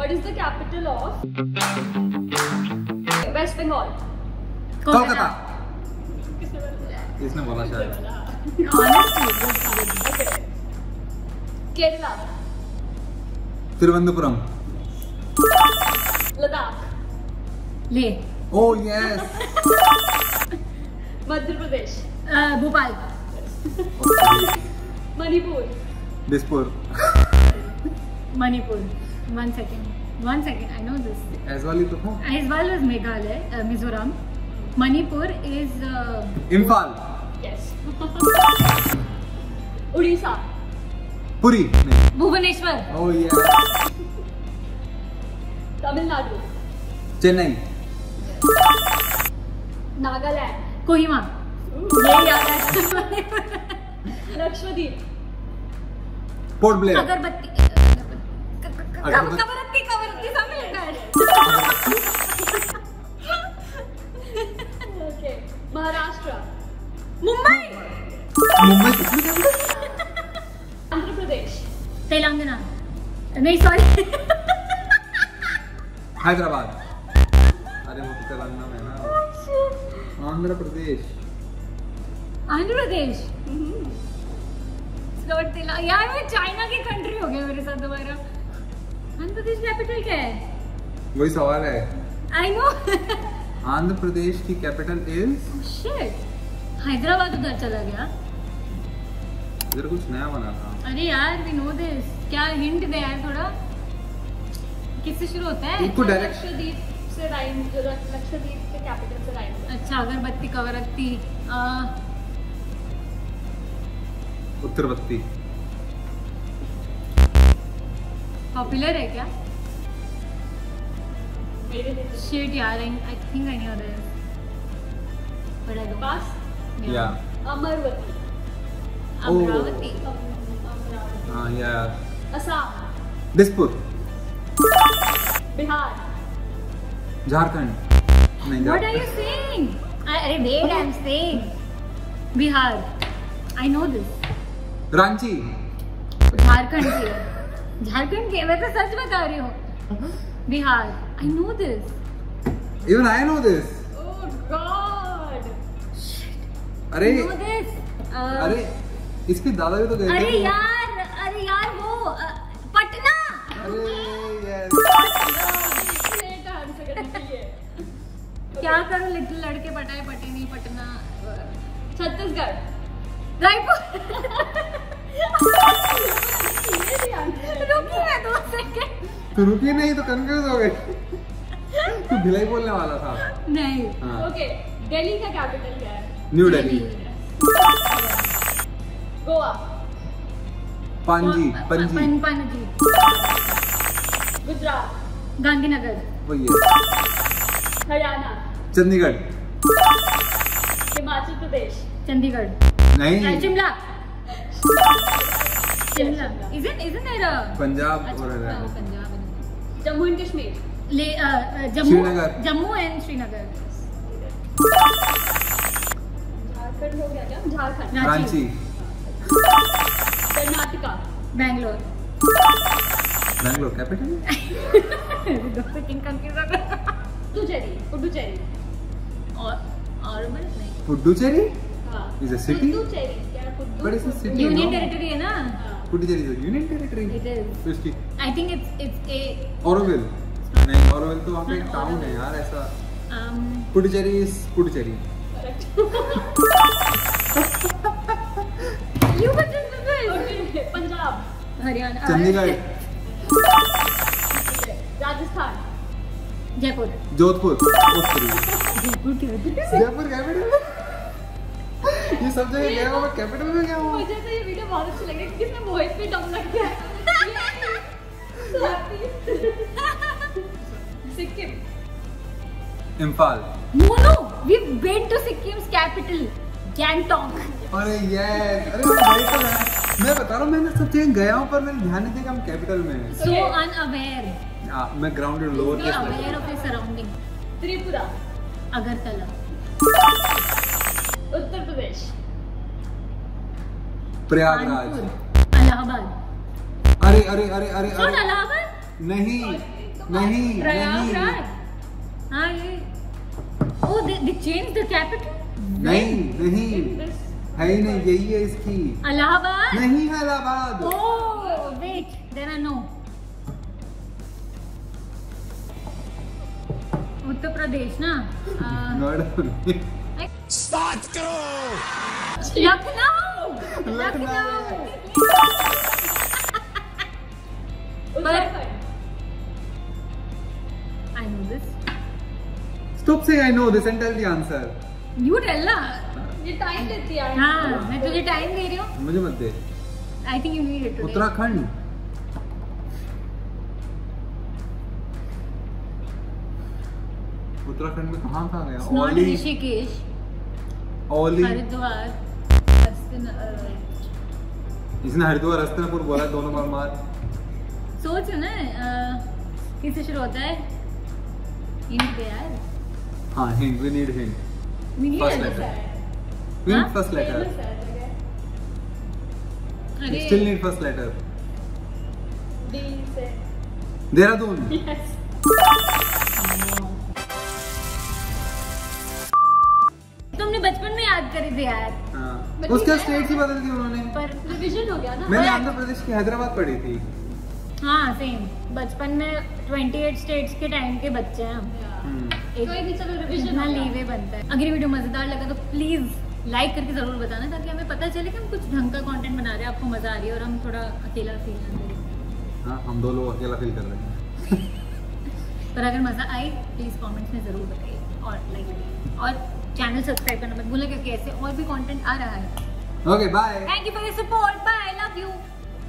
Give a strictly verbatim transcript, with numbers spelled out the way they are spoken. What is the capital of West Bengal? Kolkata. इसने बोला शायद। Okay. Kerala. Thiruvananthapuram. Ladakh. Leh. Oh yes. Madhya Pradesh. Uh, Bhopal. Okay. Manipur. Dispur. Manipur. One second. One second. I know this. Aizawl is who? Aizawl is Meghalaya, uh, Mizoram. Manipur is uh, Imphal. Yes. Odisha. Puri. Bhubaneshwar. Oh yeah. Tamil Nadu. Chennai. Yes. Nagaland. Kohima. Yeah, yeah. Lakshadweep. Port Blair. Agartala. Agartala. Agartala. Something like that. Okay. Maharashtra. Mumbai. Mumbai. Andhra Pradesh. Telangana. No, sorry. Hyderabad. अरे वो तेलंगाना में ना. Andhra Pradesh. Andhra Pradesh. Slow Telangana. यार मैं China की country हो गया मेरे साथ दोबारा. Andhra Pradesh कैपिटल क्या है? वही सवाल है. I know. आंध्र प्रदेश की कैपिटल इज शिट. हैदराबाद उधर चला गया. इधर कुछ नया बना था. अरे यार वी नो दिस. क्या हिंट दे यार थोड़ा. किससे शुरू होता है? लक्षद्वीप से राइम. लक्षद्वीप के कैपिटल से राइम. अच्छा अगरबत्ती कवरत्ती. उत्तरबत्ती. पॉपुलर है क्या? Shit, yeah, I, I think I know this. But I don't. Pass? Yeah. yeah. Amaravati. Amaravati. Oh. Amaravati. Ah, yeah. Assam. Dispur. Bihar. Jharkhand. Nahin, Jharkhand. What are you saying? I, wait, okay. I'm saying. Bihar. I know this. Ranchi. Jharkhand ke. Jharkhand ke. मैं तो सच बता रही हूँ. Bihar. I know this. Even I know this. Oh God. Shit. Arey. I know this. Uh, Arey. इसके दादा भी तो गए थे. अरे यार, अरे यार वो uh, पटना. अरे yes. Straight answer करनी चाहिए. क्या करूँ little लड़के पटाए पटे नहीं पटना. छत्तीसगढ़. रायपुर. रुकिए दो सेकंड. तो रुकिए नहीं तो कंफ्यूज हो गए. तू भिलाई बोलने वाला था. नहीं. ओके. दिल्ली का कैपिटल क्या है? न्यू दिल्ली. गोवा. पांजी. पंजी. पणजी. गुजरात. गांधीनगर. वही है. हरियाणा. चंडीगढ़. हिमाचल प्रदेश. चंडीगढ़. नहीं. Shimla. Shimla. Isn't isn't there a Punjab और पंजाब. जम्मू एंड कश्मीर. ले जम्मू जम्मू एंड श्रीनगर. झारखंड हो गया क्या? झारखंड. रांची. कर्नाटका. बैंगलोर. बैंगलोर कैपिटल. दो सेकंड कंफ्यूज हो गया. पुडुचेरी. पुडुचेरी और और नहीं. Puducherry is a city. Puducherry क्या? पुडुचेरी यूनियन टेरिटरी है ना. Puducherry is union territory. It is. I think it's it's a Auroville. नहीं और तो वहाँ पे एक टाउन है यार ऐसा. Puducherry is Puducherry. You were just good. Punjab. Haryana. Chandigarh. Rajasthan. Jaipur. Jodhpur. Jaipur capital. ये सब जगह गया हुआ कैपिटल में. क्या हुआ? मुझे तो ये वीडियो बहुत अच्छी लगी. किसने वॉइस पे दम लग गया. Sikkim. Imphal. No, no, we've been to Sikkim's capital, Gangtok. अरे yes, अरे मैं भाई तो मैं बता रहा हूँ मैंने सब चीज़ गया हूँ पर मैंने ध्यान नहीं दिया कि हम capital में हैं. So unaware. आ मैं grounded lower class. So aware of your surrounding. Tripura. Agartala. Uttar Pradesh. Prayagraj. Allahabad. अरे अरे अरे अरे. कौन अलाहाबाद? नहीं. नहीं प्रयागराज। हाँ ये oh they they change the capital. नहीं नहीं है ही नहीं, यही है इसकी। इलाहाबाद नहीं है, Allahabad. Oh wait there are no. Uttar Pradesh ना, स्टार्ट करो। Lucknow Lucknow I know this. Stop saying I know this and tell the answer. You tell ना। ये टाइम देती है। हाँ मैं तुझे टाइम दे रही हूँ। मुझे मत दे। I think you need it today. Uttarakhand. Uttarakhand में कहाँ कहाँ गया? ओली, ऋषिकेश, ओली, हरिद्वार, हस्तिनापुर। इसने हरिद्वार हस्तिनापुर बोला दोनों बार मार। सोचो ना किससे शुरू होता है? हिंट दे यार। हाँ hint, we need hint. First letter. We need first letter. We still need first letter. D से। देहरादून। Yes. तुमने बचपन में याद करी थी यार। हाँ। उसका स्टेट ही बदल दी उन्होंने। पर रिवीजन हो गया ना। मैंने आंध्र प्रदेश की हैदराबाद पढ़ी थी। हाँ सेम। बचपन में अट्ठाईस स्टेट्स के टाइम के बच्चे हैं हम। तो एक चलो रिवीजन ना लीवे बनता है। अगर ये वीडियो मजेदार लगा तो प्लीज लाइक करके जरूर बताना, ताकि हमें पता चले कि हम कुछ ढंग का कंटेंट बना रहे हैं, आपको मजा आ रही है और हम थोड़ा अकेला फील ना करें। हाँ हम दो लोग अकेला फील कर रहे हैं। पर अगर मजा आए प्लीज कॉमेंट्स में जरूर बताइए और लाइक करिए और चैनल सब्सक्राइब करना मत भूलना, क्योंकि ऐसे और भी कंटेंट आ रहा है। Okay bye, thank you for your support, bye, I love you.